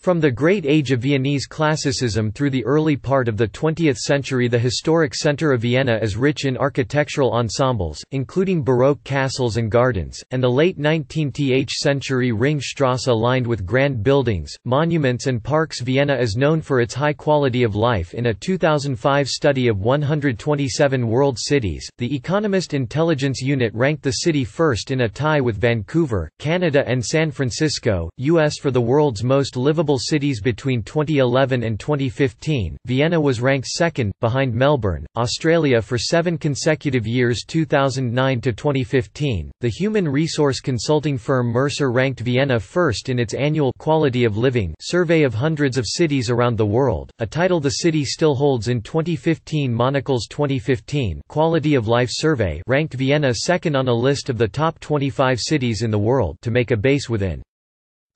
From the great age of Viennese classicism through the early part of the 20th century, the historic center of Vienna is rich in architectural ensembles, including Baroque castles and gardens, and the late 19th century Ringstrasse lined with grand buildings, monuments and parks. Vienna is known for its high quality of life. In a 2005 study of 127 world cities, the Economist Intelligence Unit ranked the city first in a tie with Vancouver, Canada and San Francisco, US for the world's most livable cities between 2011 and 2015. Vienna was ranked second, behind Melbourne, Australia for 7 consecutive years 2009 to 2015. The human resource consulting firm Mercer ranked Vienna first in its annual Quality of Living survey of hundreds of cities around the world, a title the city still holds. In 2015 Monocle's 2015 Quality of Life survey ranked Vienna second on a list of the top 25 cities in the world to make a base within.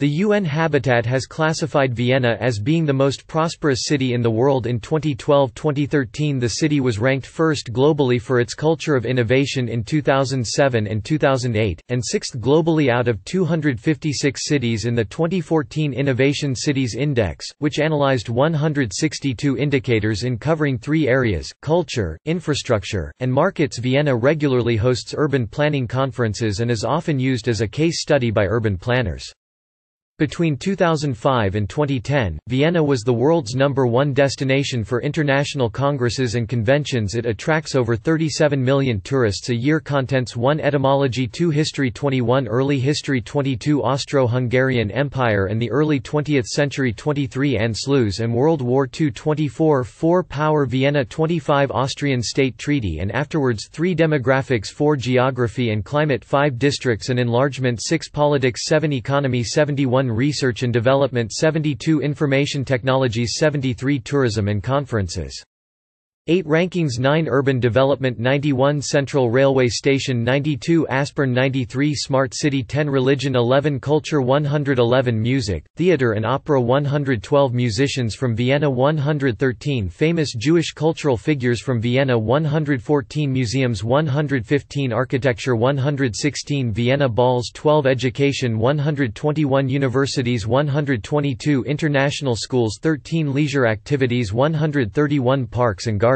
The UN Habitat has classified Vienna as being the most prosperous city in the world in 2012-2013. The city was ranked first globally for its culture of innovation in 2007 and 2008, and sixth globally out of 256 cities in the 2014 Innovation Cities Index, which analyzed 162 indicators in covering 3 areas: culture, infrastructure, and markets. Vienna regularly hosts urban planning conferences and is often used as a case study by urban planners. Between 2005 and 2010, Vienna was the world's #1 destination for international congresses and conventions. It attracts over 37 million tourists a year. Contents 1 Etymology 2 History 21 Early History 22 Austro-Hungarian Empire and the Early 20th Century 23 Anschluss and World War II 24 4 Power Vienna 25 Austrian State Treaty and afterwards 3 Demographics 4 Geography and Climate 5 Districts and Enlargement 6 Politics 7 Economy 71 Research and Development 72 Information Technologies 73 Tourism and Conferences 8 Rankings 9 Urban Development 91 Central Railway Station 92 Aspern 93 Smart City 10 Religion 11 Culture 111 Music, Theatre and Opera 112 Musicians from Vienna 113 Famous Jewish cultural figures from Vienna 114 Museums 115 Architecture 116 Vienna Balls 12 Education 121 Universities 122 International Schools 13 Leisure Activities 131 Parks and Gardens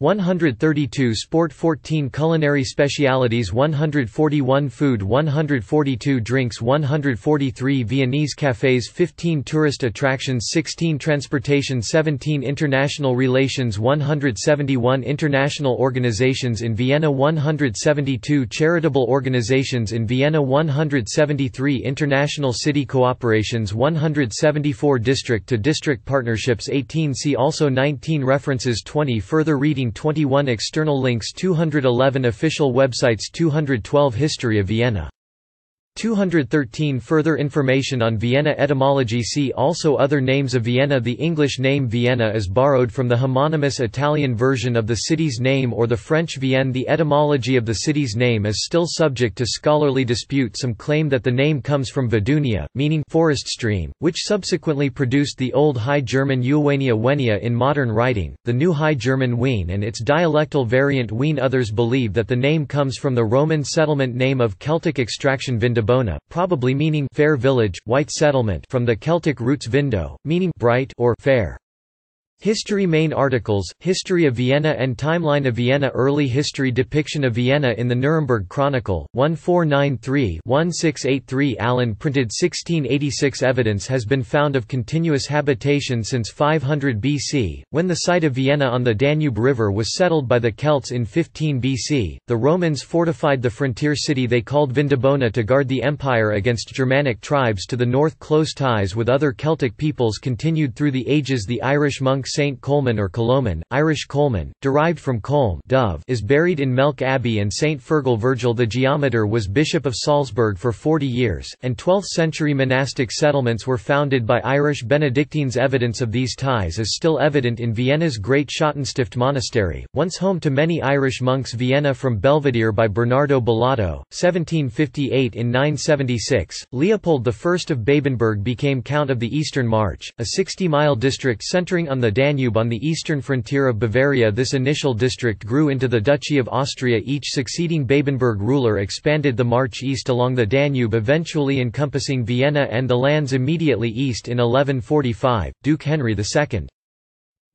132 Sport 14 Culinary Specialities 141 Food 142 Drinks 143 Viennese Cafes 15 Tourist Attractions 16 Transportation 17 International Relations 171 International Organizations in Vienna 172 Charitable Organizations in Vienna 173 International City Cooperations 174 District-to-District Partnerships 18 See also 19 References 20 Further reading 21 External links 211 Official websites 212 History of Vienna 213 Further information on Vienna Etymology See also Other names of Vienna. The English name Vienna is borrowed from the homonymous Italian version of the city's name or the French Vienne. The etymology of the city's name is still subject to scholarly dispute. Some claim that the name comes from Vedunia, meaning forest stream, which subsequently produced the Old High German Uwenia Wenia in modern writing, the New High German Wien and its dialectal variant Wien. Others believe that the name comes from the Roman settlement name of Celtic extraction Vindobona, probably meaning fair village, white settlement, from the Celtic roots vindo, meaning bright or fair. History Main articles, History of Vienna and Timeline of Vienna. Early history depiction of Vienna in the Nuremberg Chronicle, 1493-1683 Allen printed 1686. Evidence has been found of continuous habitation since 500 BC, when the site of Vienna on the Danube River was settled by the Celts in 15 BC. The Romans fortified the frontier city they called Vindobona to guard the empire against Germanic tribes to the north. Close ties with other Celtic peoples continued through the ages. The Irish monks Saint Colman or Coloman, Irish Colman, derived from colm, dove, is buried in Melk Abbey, and Saint Fergal Virgil the Geometer was Bishop of Salzburg for 40 years, and 12th-century monastic settlements were founded by Irish Benedictines. Evidence of these ties is still evident in Vienna's Great Schottenstift Monastery, once home to many Irish monks. Vienna from Belvedere by Bernardo Bellotto, 1758. In 976, Leopold I of Babenburg became Count of the Eastern March, a 60-mile district centering on the Danube on the eastern frontier of Bavaria. This initial district grew into the Duchy of Austria. Each succeeding Babenburg ruler expanded the march east along the Danube, eventually encompassing Vienna and the lands immediately east. In 1145, Duke Henry II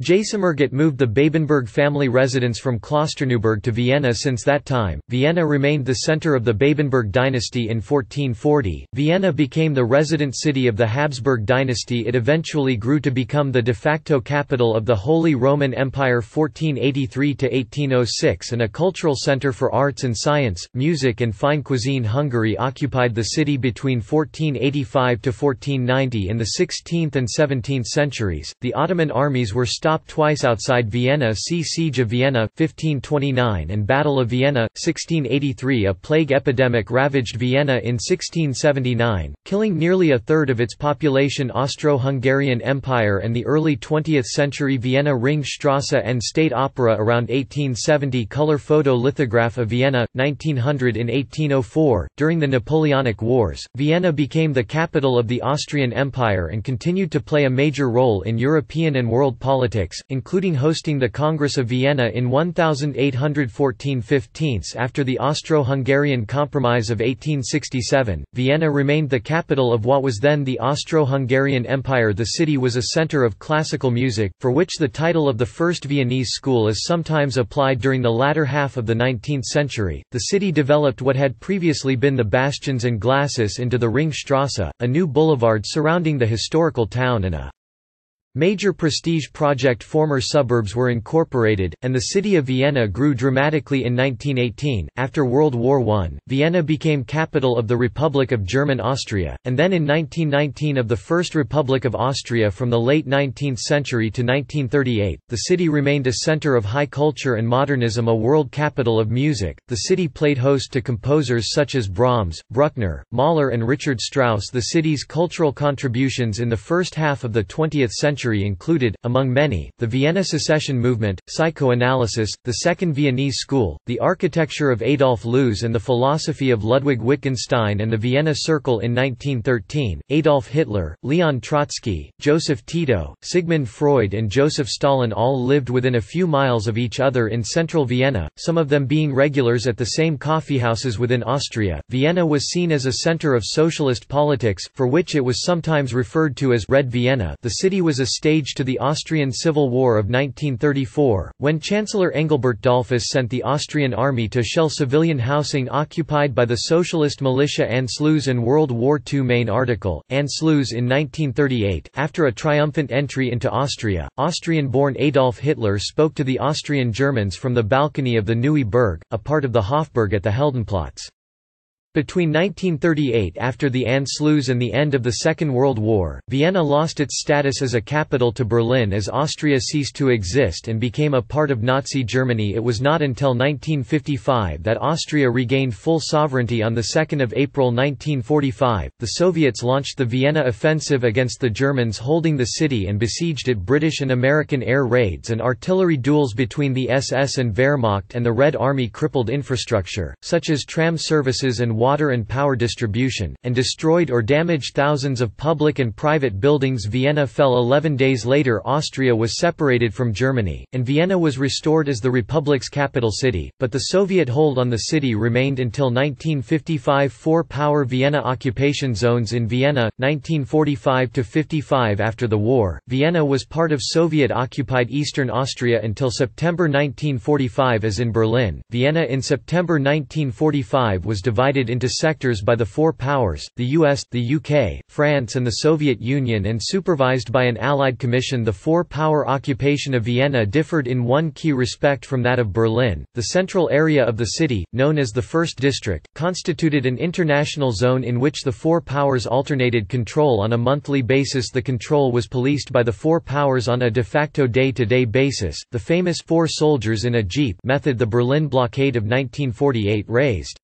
Jasomirgott moved the Babenburg family residence from Klosterneuburg to Vienna. Since that time, Vienna remained the center of the Babenburg dynasty. In 1440, Vienna became the resident city of the Habsburg dynasty. It eventually grew to become the de facto capital of the Holy Roman Empire 1483–1806 and a cultural center for arts and science, music and fine cuisine. Hungary occupied the city between 1485–1490. In the 16th and 17th centuries, the Ottoman armies were stopped twice outside Vienna. See Siege of Vienna, 1529, and Battle of Vienna, 1683. A plague epidemic ravaged Vienna in 1679, killing nearly a third of its population. Austro-Hungarian Empire and the early 20th century Vienna. Ringstrasse and State Opera around 1870. Color photo lithograph of Vienna, 1900. In 1804, during the Napoleonic Wars, Vienna became the capital of the Austrian Empire and continued to play a major role in European and world politics, including hosting the Congress of Vienna in 1814–15. After the Austro-Hungarian Compromise of 1867, Vienna remained the capital of what was then the Austro-Hungarian Empire. The city was a center of classical music, for which the title of the First Viennese School is sometimes applied. During the latter half of the 19th century, the city developed what had previously been the bastions and glacis into the Ringstrasse, a new boulevard surrounding the historical town, and a major prestige project. Former suburbs were incorporated, and the city of Vienna grew dramatically. In 1918, after World War I, Vienna became capital of the Republic of German Austria, and then in 1919 of the First Republic of Austria. From the late 19th century to 1938, the city remained a center of high culture and modernism, a world capital of music. The city played host to composers such as Brahms, Bruckner, Mahler, and Richard Strauss. The city's cultural contributions in the first half of the 20th century included, among many, the Vienna Secession movement, psychoanalysis, the Second Viennese School, the architecture of Adolf Loos and the philosophy of Ludwig Wittgenstein, and the Vienna Circle. In 1913, Adolf Hitler, Leon Trotsky, Joseph Tito, Sigmund Freud, and Joseph Stalin all lived within a few miles of each other in central Vienna, some of them being regulars at the same coffeehouses within Austria. Vienna was seen as a center of socialist politics, for which it was sometimes referred to as Red Vienna. The city was a stage to the Austrian Civil War of 1934, when Chancellor Engelbert Dollfuss sent the Austrian army to shell civilian housing occupied by the socialist militia Anschluss and World War II. Main article, Anschluss. In 1938, after a triumphant entry into Austria, Austrian-born Adolf Hitler spoke to the Austrian Germans from the balcony of the Neue Burg, a part of the Hofburg at the Heldenplatz. Between 1938, after the Anschluss, and the end of the Second World War, Vienna lost its status as a capital to Berlin as Austria ceased to exist and became a part of Nazi Germany. It was not until 1955 that Austria regained full sovereignty. On 2 April 1945, the Soviets launched the Vienna Offensive against the Germans, holding the city and besieged it. British and American air raids and artillery duels between the SS and Wehrmacht and the Red Army crippled infrastructure, such as tram services and water and power distribution, and destroyed or damaged thousands of public and private buildings. Vienna fell 11 days later. Austria was separated from Germany, and Vienna was restored as the Republic's capital city, but the Soviet hold on the city remained until 1955. Four-power Vienna occupation zones. In Vienna, 1945–55. After the war, Vienna was part of Soviet-occupied Eastern Austria until September 1945. As in Berlin, Vienna in September 1945 was divided into sectors by the four powers, the US, the UK, France and the Soviet Union, and supervised by an Allied commission. The four-power occupation of Vienna differed in one key respect from that of Berlin. The central area of the city, known as the First District, constituted an international zone in which the four powers alternated control on a monthly basis. The control was policed by the four powers on a de facto day-to-day basis. The famous four soldiers in a jeep method the Berlin blockade of 1948 raised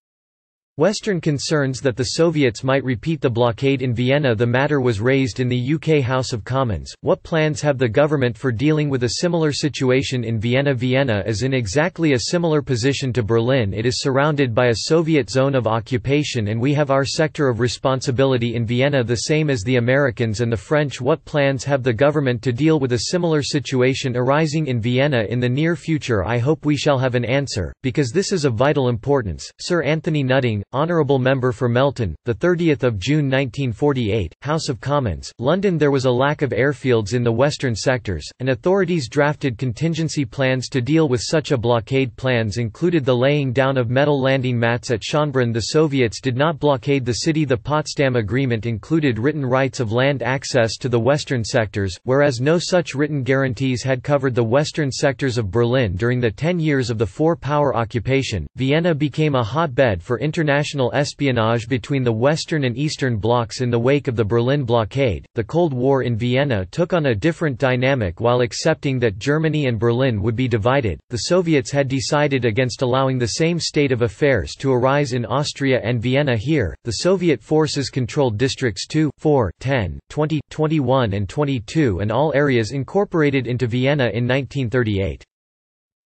Western concerns that the Soviets might repeat the blockade in Vienna. The matter was raised in the UK House of Commons. What plans have the government for dealing with a similar situation in Vienna? Vienna is in exactly a similar position to Berlin. It is surrounded by a Soviet zone of occupation, and we have our sector of responsibility in Vienna, the same as the Americans and the French. What plans have the government to deal with a similar situation arising in Vienna in the near future? I hope we shall have an answer, because this is of vital importance. Sir Anthony Nutting, Honourable Member for Melton, 30 June 1948, House of Commons, London. There was a lack of airfields in the western sectors, and authorities drafted contingency plans to deal with such a blockade. Plans included the laying down of metal landing mats at Schönbrunn. The Soviets did not blockade the city. The Potsdam Agreement included written rights of land access to the western sectors, whereas no such written guarantees had covered the western sectors of Berlin during the 10 years of the four-power occupation. Vienna became a hotbed for international espionage between the Western and Eastern blocs in the wake of the Berlin blockade. The Cold War in Vienna took on a different dynamic. While accepting that Germany and Berlin would be divided, the Soviets had decided against allowing the same state of affairs to arise in Austria and Vienna. Here, the Soviet forces controlled districts 2, 4, 10, 20, 21 and 22 and all areas incorporated into Vienna in 1938.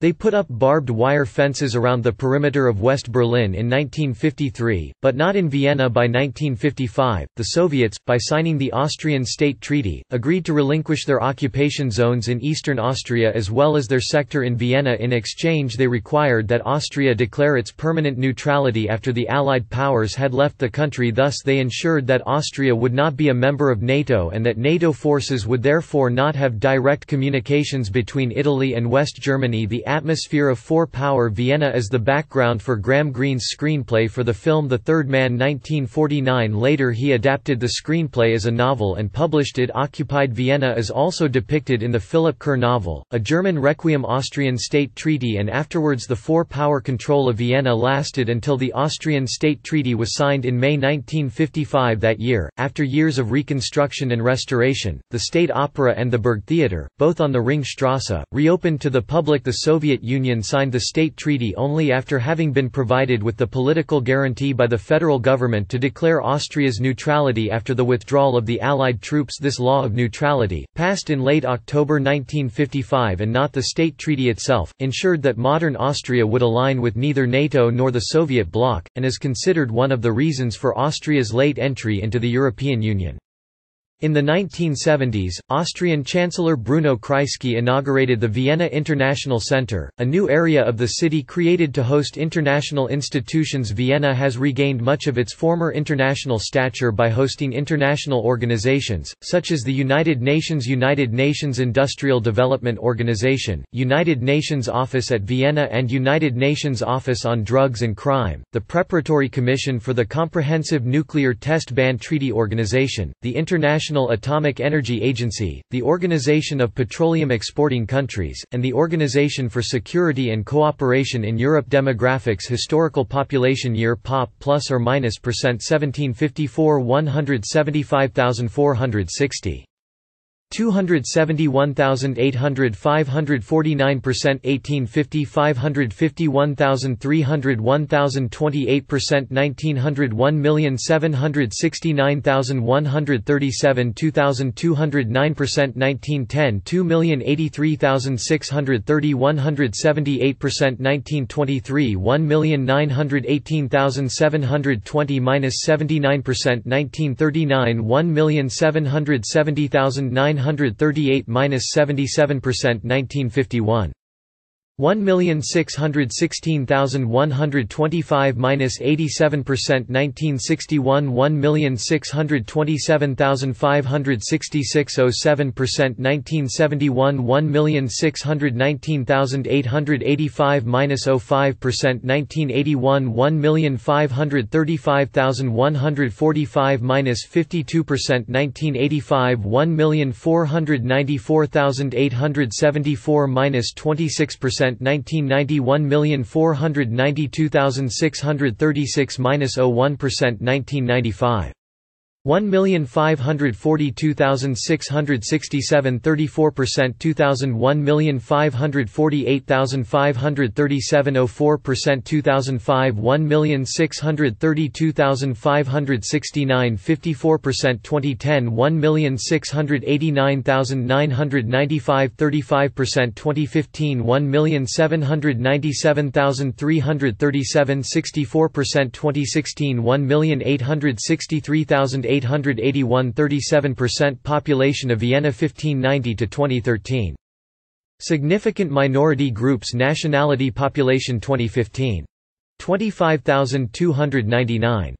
They put up barbed wire fences around the perimeter of West Berlin in 1953, but not in Vienna. By 1955, the Soviets, by signing the Austrian State Treaty, agreed to relinquish their occupation zones in eastern Austria as well as their sector in Vienna. In exchange, they required that Austria declare its permanent neutrality after the Allied powers had left the country. Thus they ensured that Austria would not be a member of NATO and that NATO forces would therefore not have direct communications between Italy and West Germany. The atmosphere of four-power Vienna is the background for Graham Greene's screenplay for the film The Third Man, 1949. Later he adapted the screenplay as a novel and published it. Occupied Vienna is also depicted in the Philip Kerr novel, A German Requiem. Austrian State Treaty and afterwards the four-power control of Vienna lasted until the Austrian State Treaty was signed in May 1955. That year, after years of reconstruction and restoration, the State Opera and the Burgtheater, both on the Ringstrasse, reopened to the public. The Soviet Union signed the State Treaty only after having been provided with the political guarantee by the federal government to declare Austria's neutrality after the withdrawal of the Allied troops. This law of neutrality, passed in late October 1955 and not the State Treaty itself, ensured that modern Austria would align with neither NATO nor the Soviet bloc, and is considered one of the reasons for Austria's late entry into the European Union. In the 1970s, Austrian Chancellor Bruno Kreisky inaugurated the Vienna International Center, a new area of the city created to host international institutions. Vienna has regained much of its former international stature by hosting international organizations, such as the United Nations, United Nations Industrial Development Organization, United Nations Office at Vienna and United Nations Office on Drugs and Crime, the Preparatory Commission for the Comprehensive Nuclear Test Ban Treaty Organization, the International Atomic Energy Agency, the Organization of Petroleum Exporting Countries, and the Organization for Security and Cooperation in Europe. Demographics. Historical population year pop plus or minus percent 1754 175,460 271,800 549% 1850 551,300 1,028% 1901,769,137 2,209% 1910 2,083,630 178% 1923 1,918,720 minus 79% 1939 1,770,900 138 minus 77% 1951 1,616,125 minus 87% 1961 1,627,566.07% 1971 1,619,885 minus 05% 1981 1,535,145 minus 52% 1985 1,494,874 minus 26% 1991 1,492,636 minus 01% 1995 1,542,667 34% 2001 1,548,537 04% 2005 1,632,569 54% 2010 1,689,995 35% 2015 1,797,337 64% 2016 1,863,800 881 37% population of Vienna 1590 to 2013. Significant minority groups nationality population 2015. 25,299.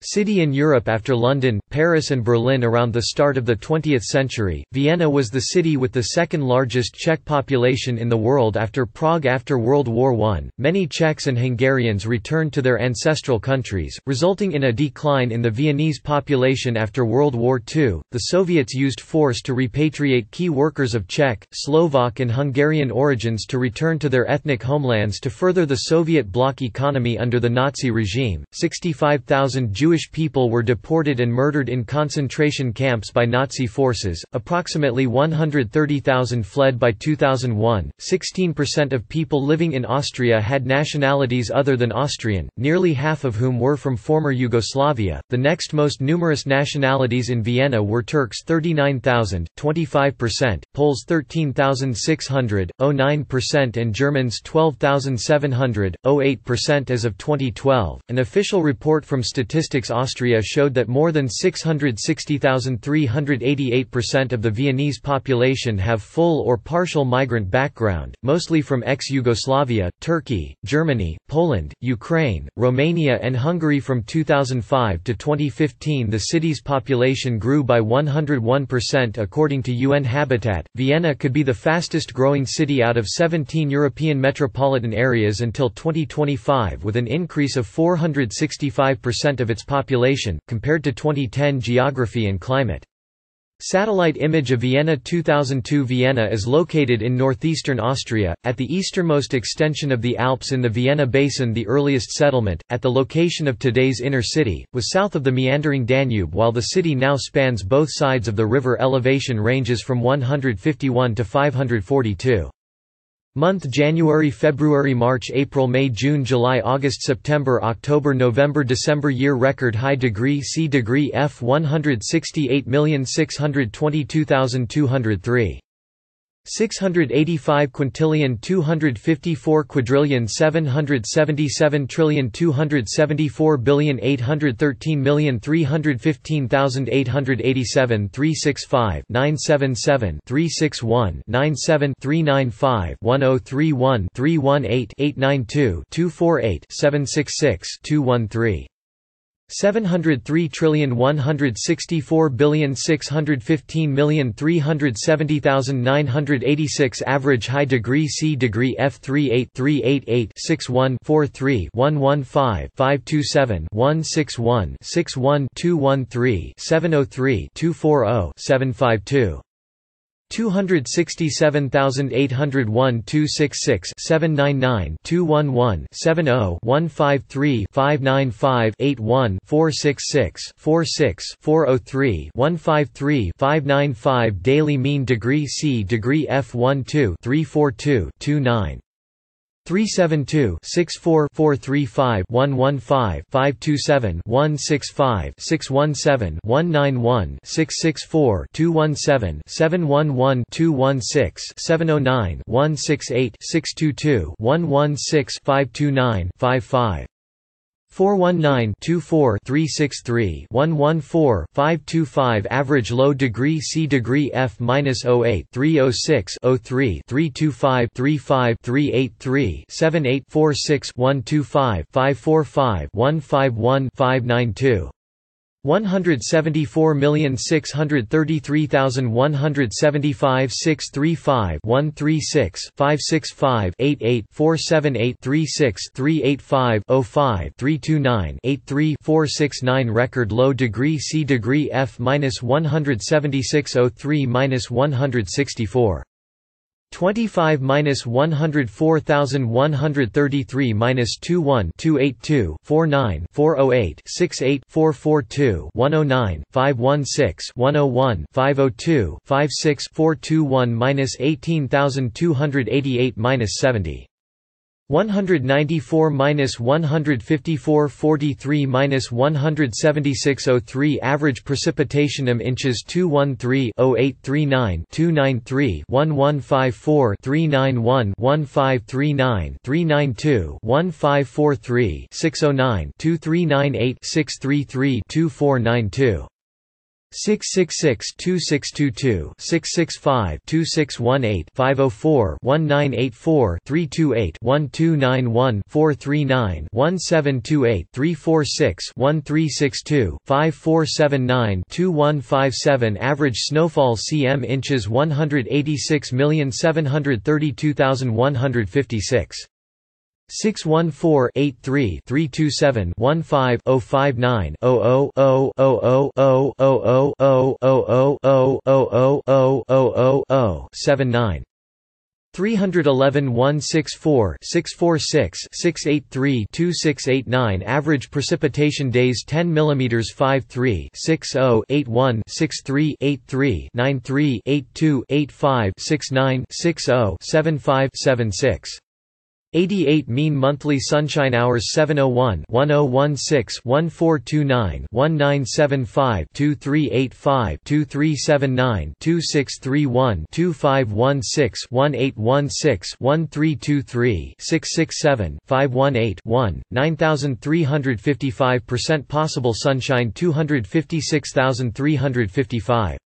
City in Europe after London, Paris and Berlin around the start of the 20th century, Vienna was the city with the second largest Czech population in the world after Prague after World War I. Many Czechs and Hungarians returned to their ancestral countries, resulting in a decline in the Viennese population after World War II. The Soviets used force to repatriate key workers of Czech, Slovak and Hungarian origins to return to their ethnic homelands to further the Soviet bloc economy under the Nazi regime. 65,000 Jewish people were deported and murdered in concentration camps by Nazi forces. Approximately 130,000 fled by 2001. 16% of people living in Austria had nationalities other than Austrian, nearly half of whom were from former Yugoslavia. The next most numerous nationalities in Vienna were Turks 39,000, 25%, Poles 13,600, 09% and Germans 12,700, 08% as of 2012. An official report from Statistics Austria showed that more than 660,388% of the Viennese population have full or partial migrant background, mostly from ex-Yugoslavia, Turkey, Germany, Poland, Ukraine, Romania and Hungary. From 2005 to 2015 the city's population grew by 101% according to UN Habitat. Vienna could be the fastest growing city out of 17 European metropolitan areas until 2025 with an increase of 465% of its population, compared to 2010 geography and climate. Satellite image of Vienna 2002. Vienna is located in northeastern Austria, at the easternmost extension of the Alps in the Vienna Basin, the earliest settlement, at the location of today's inner city, was south of the meandering Danube while the city now spans both sides of the river. Elevation ranges from 151 to 542. Month January February March April May June July August September October November December Year record high degree C degree F 168,622,203 685 quintillion 254 quadrillion 777 trillion 274 billion 813 million 315,887 365 977 361 97 395 1031 318 892 248 766 213 703,164,615,370,986 Average high degree C degree F 3838614311552716161213703240752752 267,801,266 799 211 70153 595 81 466 46 403 153 595 Daily mean degree C degree F12 342 29 372 64 435 115 527 165 617 191 664 217 711 216 709 168 622 116 529 55 419-24-363-114-525 Average low degree C degree F-08 306-03-325-353-7846-125-545-151-592 173,633,175-635-136-565-88-478-365-88478-365-05-329-83-469 Record low degree C degree F-176-03-164 25-143-21282-49408-68-442-109-516-101-502-56-421-18288-70 194-154-43-176-03 Average precipitation in inches 213-0839-293-115-439-392-1543-609-2398-633-2492 666-262-665-261-8-504-1984-328-129-149-1728-346-1362-5479-2157 Average snowfall cm inches 186,732,156 614-83-327-15-059-00000000000000000079 311-164-646-683-2689 Average precipitation days 10 mm 53-60-81-63-83-93-82-85-69-60-75-76 88 mean monthly sunshine hours 701-101-6-149-1975-2385-2379-2631-2516-1816-1323-667-518-1 9355% possible sunshine 256,355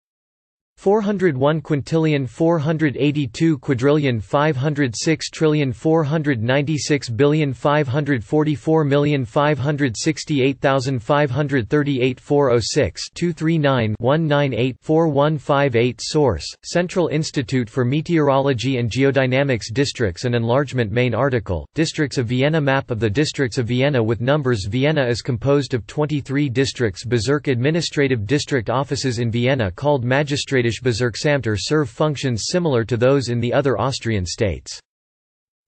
401,482,486,496,544,568,538,406-239-198-4158 Source, Central Institute for Meteorology and Geodynamics Districts and Enlargement Main Article, Districts of Vienna Map of the Districts of Vienna with numbers Vienna is composed of 23 districts Bezirk Administrative District offices in Vienna called Magistratische Bezirksamter serve functions similar to those in the other Austrian states.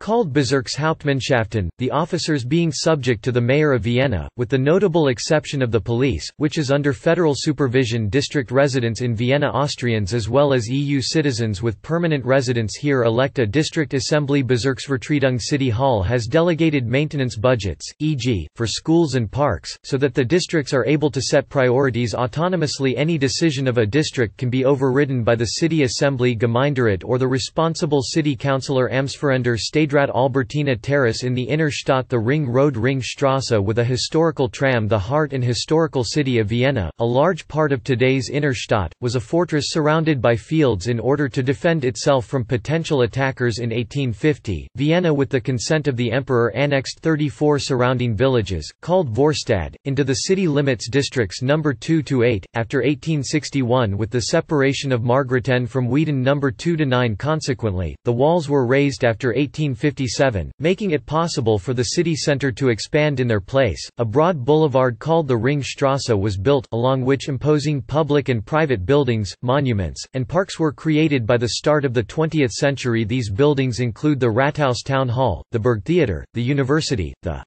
Called Bezirkshauptmannschaften, the officers being subject to the mayor of Vienna, with the notable exception of the police, which is under federal supervision. District residents in Vienna, Austrians as well as EU citizens with permanent residence here, elect a district assembly. Bezirksvertretung City Hall has delegated maintenance budgets, e.g., for schools and parks, so that the districts are able to set priorities autonomously. Any decision of a district can be overridden by the city assembly Gemeinderat or the responsible city councillor. Amtsverändeter Stadtrat Albertina Terrace in the Innerstadt. The Ring Road Ringstrasse with a historical tram. The heart and historical city of Vienna, a large part of today's Innerstadt, was a fortress surrounded by fields in order to defend itself from potential attackers. In 1850, Vienna with the consent of the Emperor annexed 34 surrounding villages, called Vorstadt, into the city limits. Districts number 2 to 8, after 1861 with the separation of Margraten from Wieden number 2 to 9 consequently, the walls were raised after 1857, making it possible for the city centre to expand in their place. A broad boulevard called the Ringstrasse was built, along which imposing public and private buildings, monuments, and parks were created by the start of the 20th century. These buildings include the Rathaus Town Hall, the Burgtheater, the University, the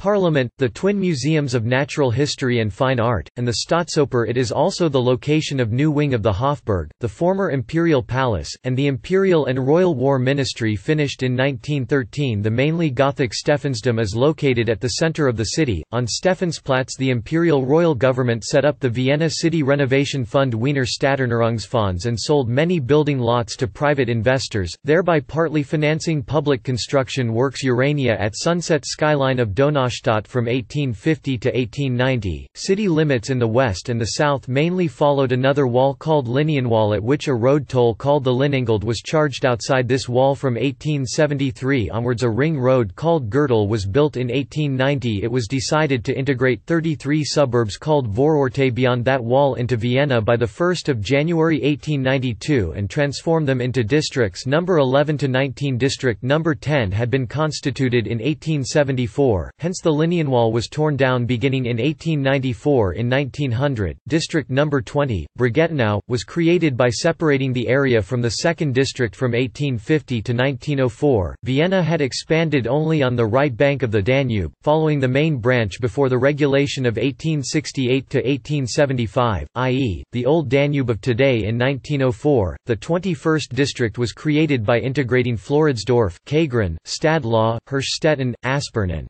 Parliament, the twin museums of natural history and fine art, and the Staatsoper. It is also the location of new wing of the Hofburg, the former imperial palace, and the imperial and royal war ministry. Finished in 1913, the mainly Gothic Stephansdom is located at the center of the city. On Stephansplatz, the imperial royal government set up the Vienna City Renovation Fund Wiener Stadterneuerungsfonds and sold many building lots to private investors, thereby partly financing public construction works. Urania at sunset skyline of Donau Innerstadt from 1850 to 1890. City limits in the west and the south mainly followed another wall called Linienwall, at which a road toll called the Linnengeld was charged. Outside this wall from 1873 onwards, a ring road called Gürtel was built. In 1890 it was decided to integrate 33 suburbs called Vororte beyond that wall into Vienna by 1 January 1892 and transform them into districts number 11 to 19. District number 10 had been constituted in 1874, hence the Linienwall was torn down beginning in 1894. In 1900, district number 20, Bregenau, was created by separating the area from the second district from 1850 to 1904. Vienna had expanded only on the right bank of the Danube, following the main branch before the regulation of 1868 to 1875, i.e., the old Danube of today. In 1904, the 21st district was created by integrating Floridsdorf, Kagran, Stadlau, Hirschstetten, Aspern and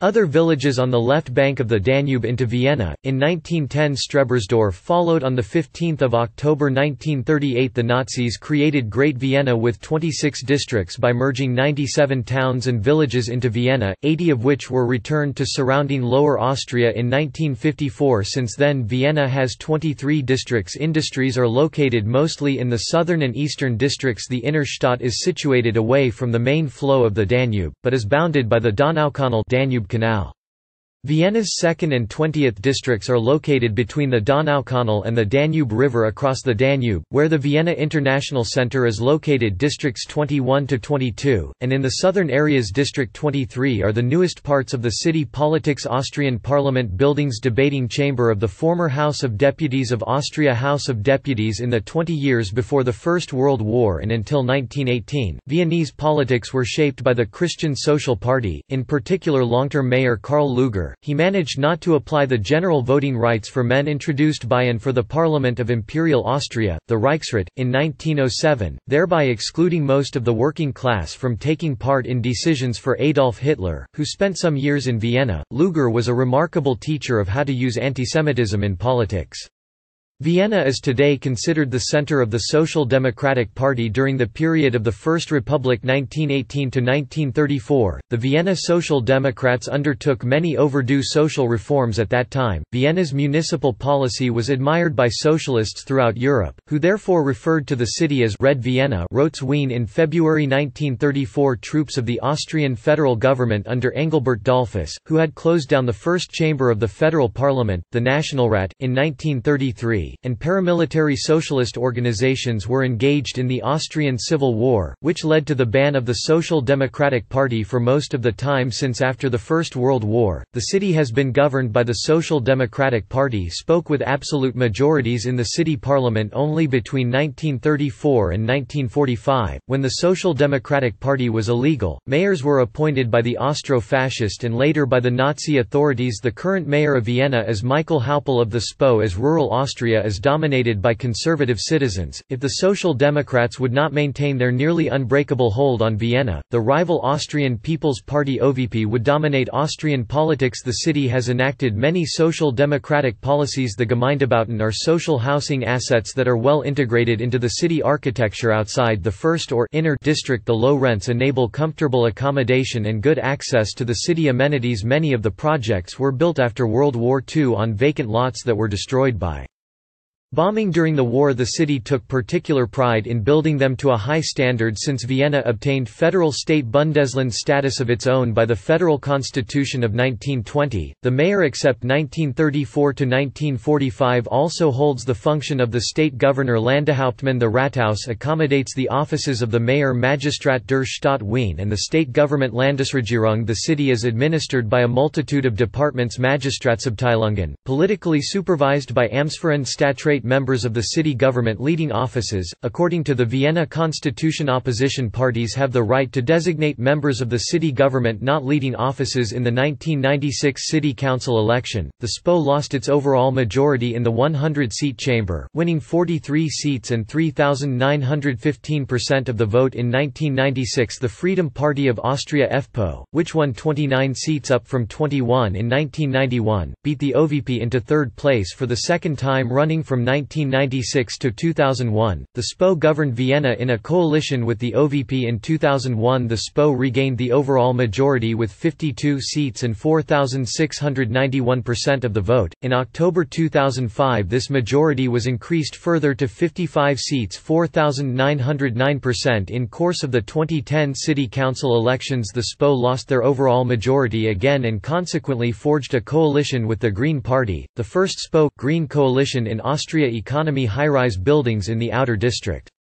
other villages on the left bank of the Danube into Vienna. In 1910, Strebersdorf followed. On 15 October 1938, the Nazis created Great Vienna with 26 districts by merging 97 towns and villages into Vienna, 80 of which were returned to surrounding Lower Austria in 1954. Since then, Vienna has 23 districts. Industries are located mostly in the southern and eastern districts. The Innerstadt is situated away from the main flow of the Danube, but is bounded by the Donaukanal Canal. Vienna's 2nd and 20th districts are located between the Donaukanal and the Danube River across the Danube, where the Vienna International Center is located. Districts 21 to 22, and in the southern areas District 23 are the newest parts of the city. Politics: Austrian Parliament buildings, debating chamber of the former House of Deputies of Austria. House of Deputies: in the 20 years before the First World War and until 1918, Viennese politics were shaped by the Christian Social Party, in particular long-term mayor Karl Luger. He managed not to apply the general voting rights for men introduced by and for the Parliament of Imperial Austria, the Reichsrat, in 1907, thereby excluding most of the working class from taking part in decisions for Adolf Hitler, who spent some years in Vienna. Luger was a remarkable teacher of how to use antisemitism in politics. Vienna is today considered the center of the Social Democratic Party. During the period of the First Republic 1918 to 1934, the Vienna Social Democrats undertook many overdue social reforms at that time. Vienna's municipal policy was admired by socialists throughout Europe, who therefore referred to the city as Red Vienna. Rotes Wien. In February 1934, troops of the Austrian federal government under Engelbert Dollfuss, who had closed down the first chamber of the federal parliament, the Nationalrat, in 1933, and paramilitary socialist organizations were engaged in the Austrian Civil War, which led to the ban of the Social Democratic Party for most of the time. Since after the First World War, the city has been governed by the Social Democratic Party. Spoke with absolute majorities in the city parliament only between 1934 and 1945, when the Social Democratic Party was illegal. Mayors were appointed by the Austro-fascist and later by the Nazi authorities. The current mayor of Vienna is Michael Haupel of the SPÖ. As rural Austria is dominated by conservative citizens, if the Social Democrats would not maintain their nearly unbreakable hold on Vienna, the rival Austrian People's Party OVP would dominate Austrian politics. The city has enacted many social democratic policies. The Gemeindebauten are social housing assets that are well integrated into the city architecture. Outside the first or inner district, the low rents enable comfortable accommodation and good access to the city amenities. Many of the projects were built after World War II on vacant lots that were destroyed by bombing during the war. The city took particular pride in building them to a high standard. Since Vienna obtained federal state Bundesland status of its own by the Federal Constitution of 1920, the mayor, except 1934 to 1945, also holds the function of the state governor Landehauptmann. The Rathaus accommodates the offices of the mayor Magistrat der Stadt Wien and the state government Landesregierung. The city is administered by a multitude of departments, Magistratsabteilungen, politically supervised by Amtsverein, Stadtrat, members of the city government, leading offices. According to the Vienna Constitution, opposition parties have the right to designate members of the city government not leading offices. In the 1996 city council election, the SPÖ lost its overall majority in the 100-seat chamber, winning 43 seats and 3,915% of the vote. In 1996, the Freedom Party of Austria FPÖ, which won 29 seats up from 21 in 1991, beat the OVP into third place for the second time running from 1996–2001, the SPÖ governed Vienna in a coalition with the OVP. In 2001 the SPÖ regained the overall majority with 52 seats and 4,691% of the vote. In October 2005 this majority was increased further to 55 seats, 4,909%. In course of the 2010 city council elections the SPÖ lost their overall majority again and consequently forged a coalition with the Green Party, the first SPÖ-Green coalition in Austria. Economy high-rise buildings in the outer district.